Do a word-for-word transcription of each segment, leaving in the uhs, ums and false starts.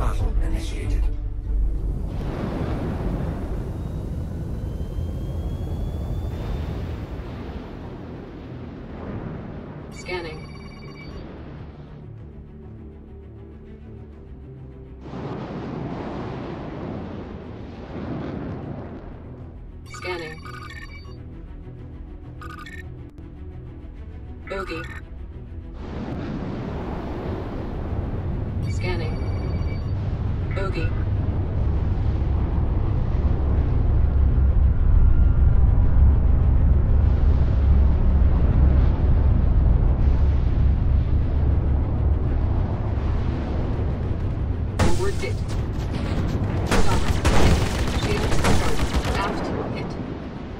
battle initiated. Scanning. Scanning. Bogey. Scanning. Bogey. Did. Stop. Shields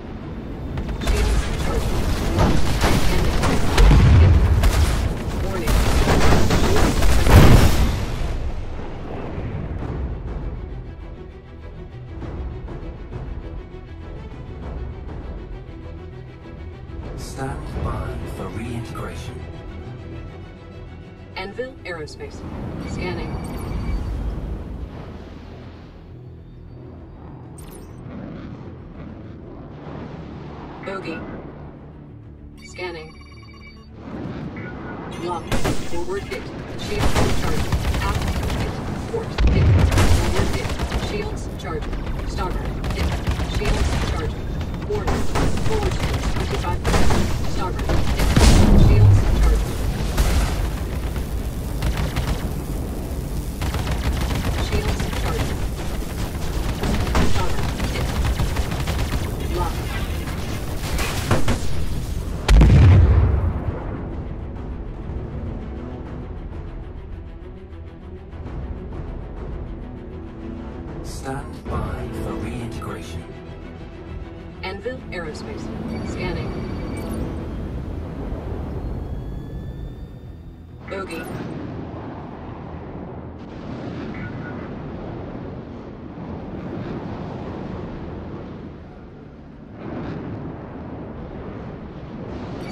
charged. Aft. Hit. Shields charged. Locked. Scanning. Hit. Warning. Stand by for reintegration. Anvil Aerospace. Scanning. Bogey. Scanning. Locked. Forward hit. Shields charged. Aft hit. Port hit. Forward hit. Shields charged. Starboard hit. Shields charged. Order. Forward hit. twenty-five percent. Starboard hit. Shields charged. Shields charged. Starboard hit. Locked. Stand by for reintegration. Anvil Aerospace. Scanning. Bogey.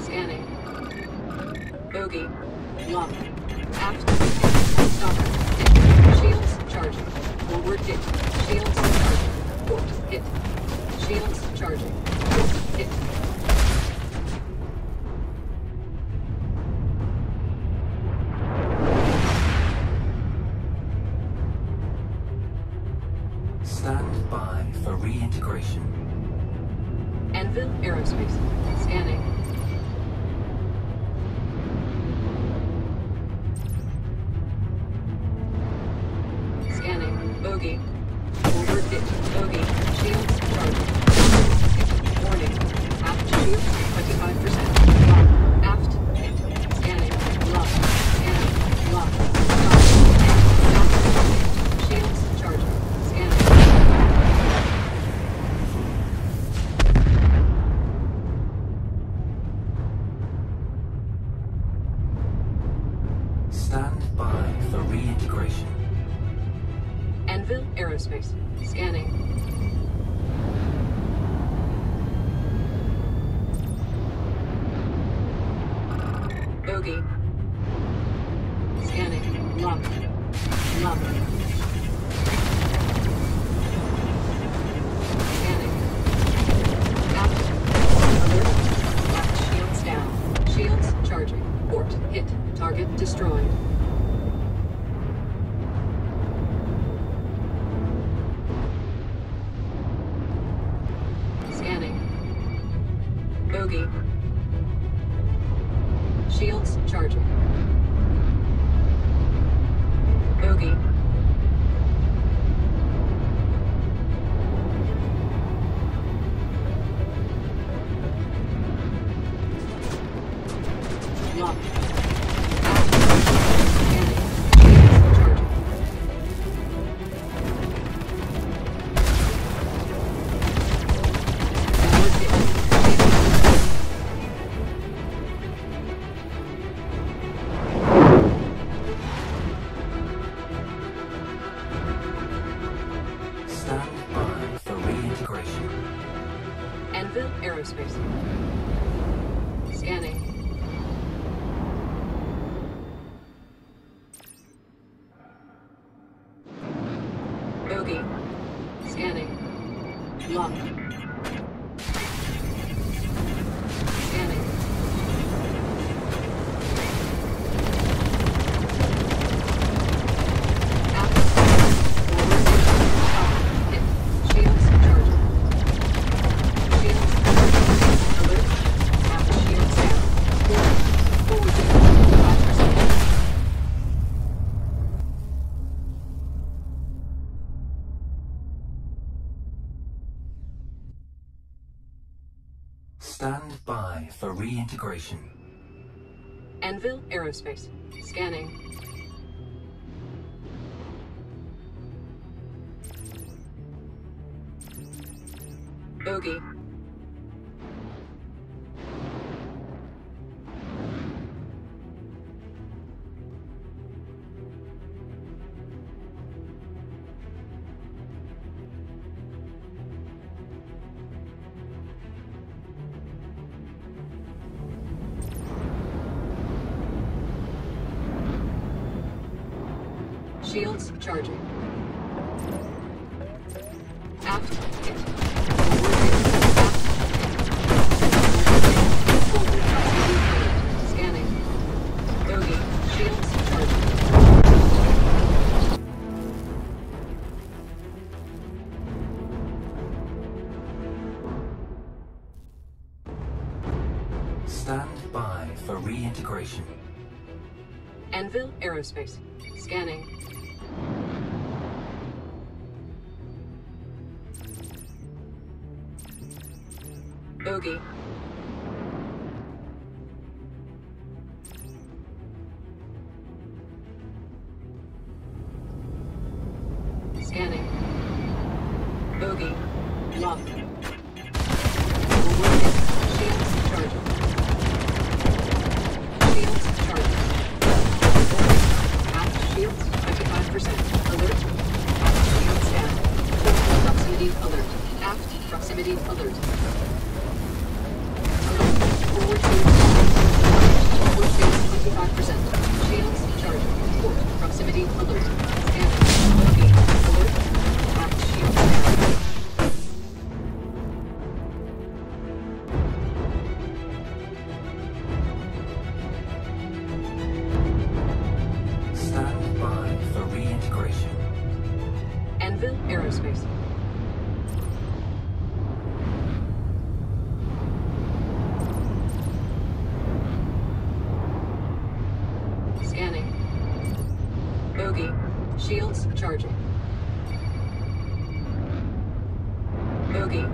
Scanning. Bogey. Lock. Aft. Stopper. Shields charging. Forward hit. Shields charging. Port hit. Shields charging. Port hit. Stand by for reintegration. Anvil Aerospace. Scanning. Scanning. Bogey. Forward hit. Bogey. Shields charged. Warning. Aft shields twenty-five percent. Lock. Aft hit. Scanning. Lock. Scanning. Lock. Lock. Scanning. Shields charged. Scanning. Stand by for reintegration. Anvil Aerospace. Scanning. Bogey. Scanning. Lock. Lock. Scanning. Aft. Alert. Aft shields down. Shields charging. Port hit. Target destroyed. Bogey. Shields charging. Bogey. Locked. Copy. Scanning. Lock. Scanning. Stand by for reintegration. Anvil Aerospace. Scanning. Bogey. Shields charging. Stand by for reintegration. Anvil Aerospace. Scanning. Bogey. Scanning. Bogey. Lock. Shields charging. Shields charging. Half shields twenty-five percent. Alert. Half shields down. Proximity alert. Aft proximity alert. Forward shields twenty-five percent. Shields charging. Port proximity alert. Scan. Locate. Alert. Back shield. Stand by for reintegration. Anvil Aerospace. Shields charging. Bogey.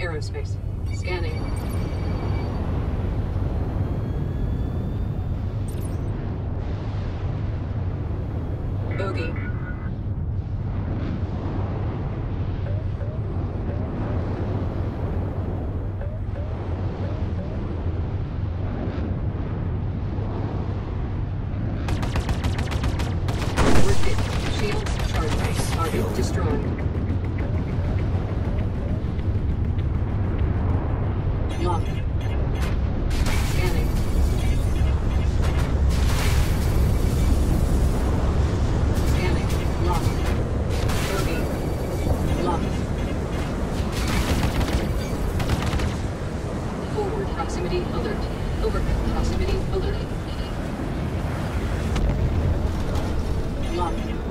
Aerospace. Scanning. Bogey. Forward hit. Shields charged. Target destroyed. Lock. Scanning. Scanning. Lock. Bogey. Lock. Forward proximity alert. Over proximity alert. Lock. Scanning.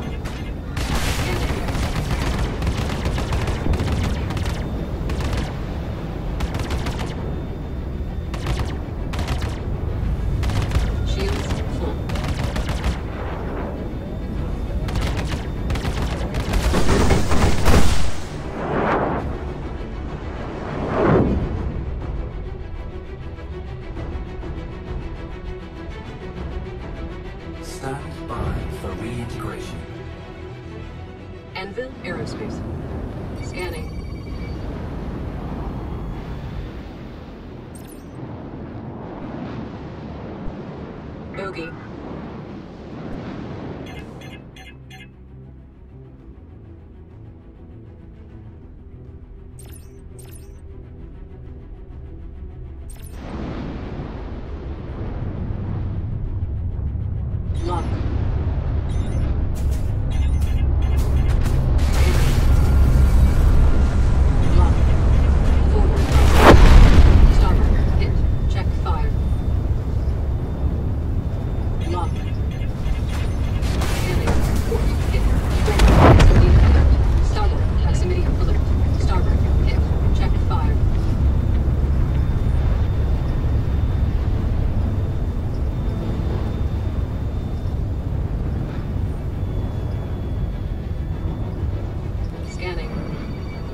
Yogi.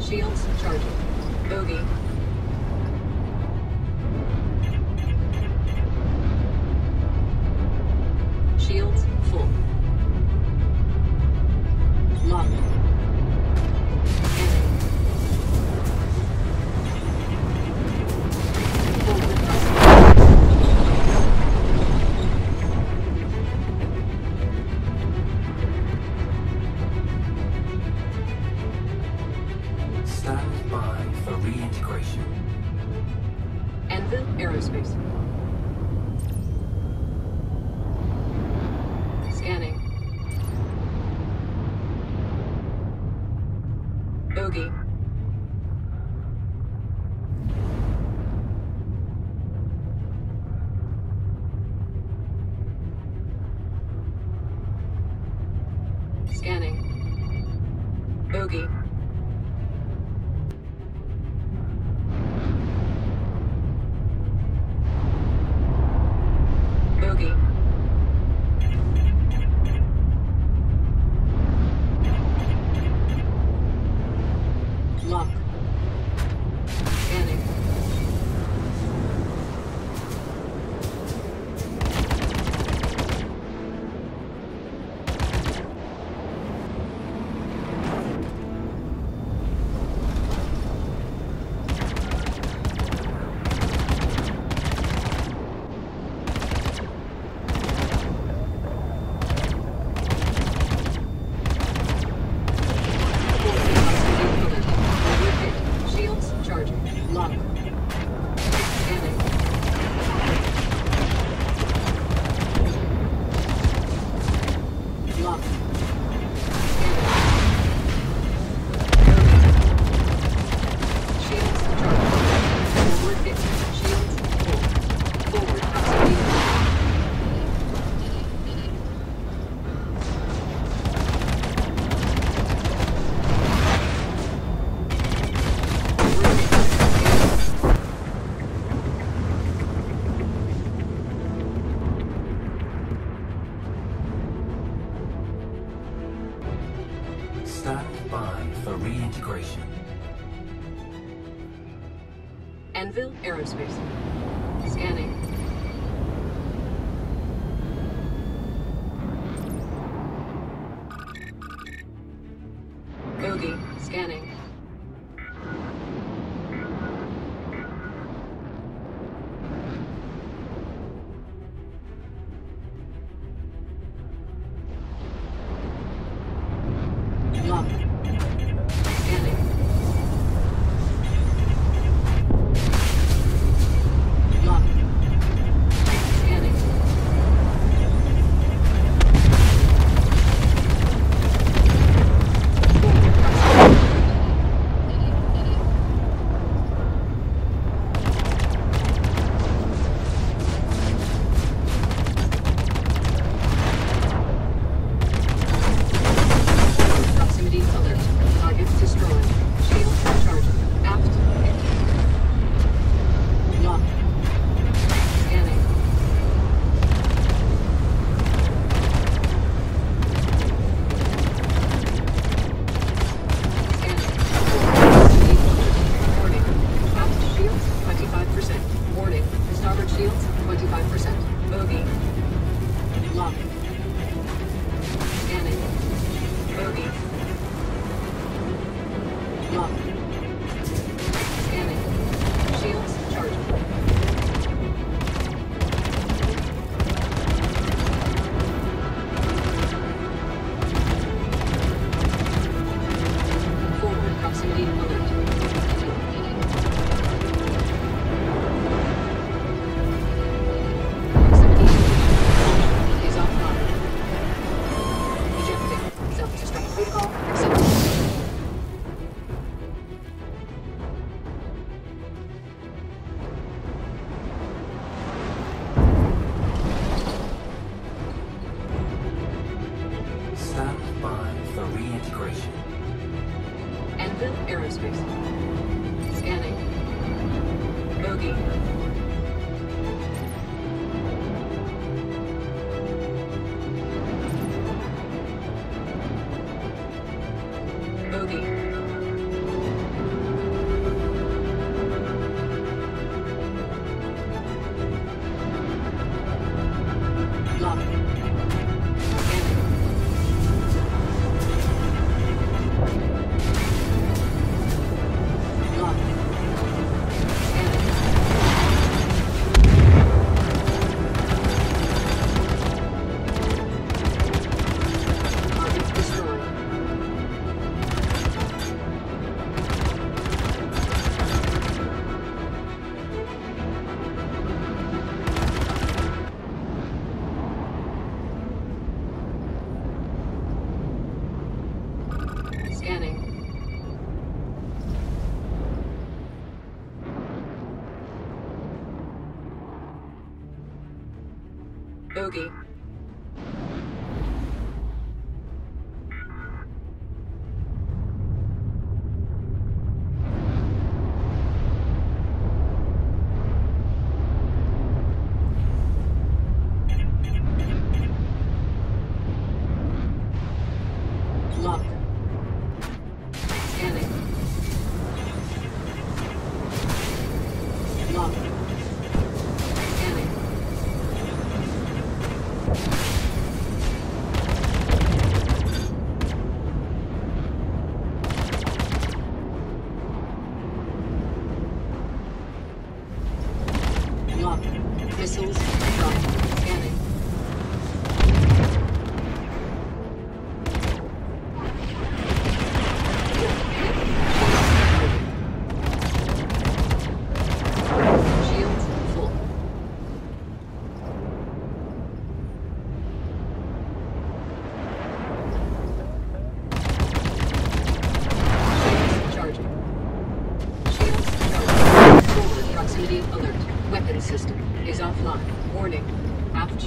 Shields charging. Bogey. Shields full. Lock. Stand by for reintegration. Anvil Aerospace. Scanning. Bogey. Scanning. Bogey. Stand by for reintegration. Anvil Aerospace. Scanning. Gogi. Scanning. Scanning. Lock. Boogie.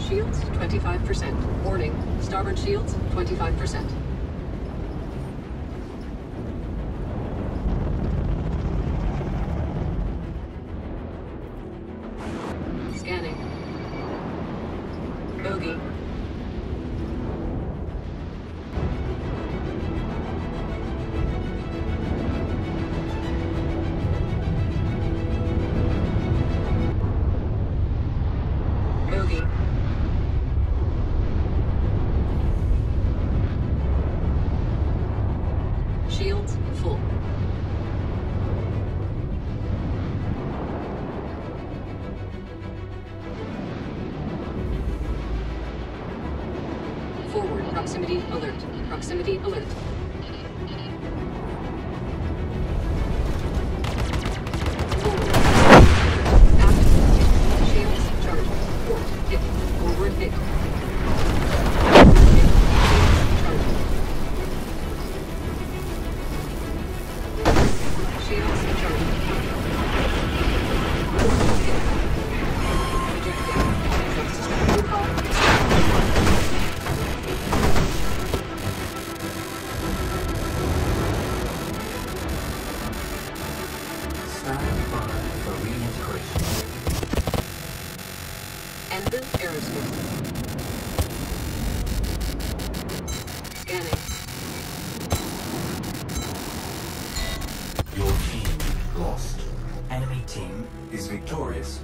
Shields, twenty-five percent. Scanning. Bogey. Bogey. Shields full. Forward proximity alert. Proximity alert. Forward. Active. Shields charged. Forward hit. Forward hit. Your team lost. Enemy team is victorious.